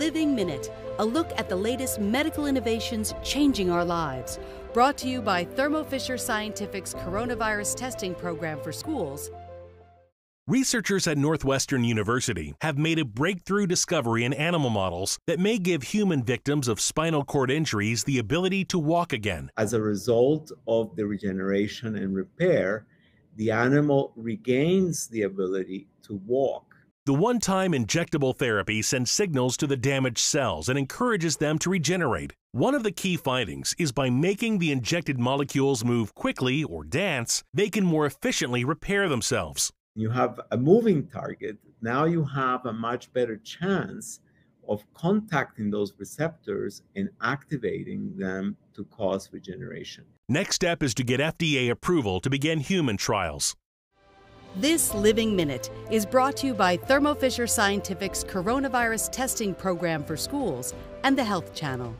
Living Minute, a look at the latest medical innovations changing our lives. Brought to you by Thermo Fisher Scientific's Coronavirus Testing Program for Schools. Researchers at Northwestern University have made a breakthrough discovery in animal models that may give human victims of spinal cord injuries the ability to walk again. As a result of the regeneration and repair, the animal regains the ability to walk. The one-time injectable therapy sends signals to the damaged cells and encourages them to regenerate. One of the key findings is by making the injected molecules move quickly or dance, they can more efficiently repair themselves. You have a moving target. Now you have a much better chance of contacting those receptors and activating them to cause regeneration. Next step is to get FDA approval to begin human trials. This Living Minute is brought to you by Thermo Fisher Scientific's Coronavirus Testing Program for Schools and the Health Channel.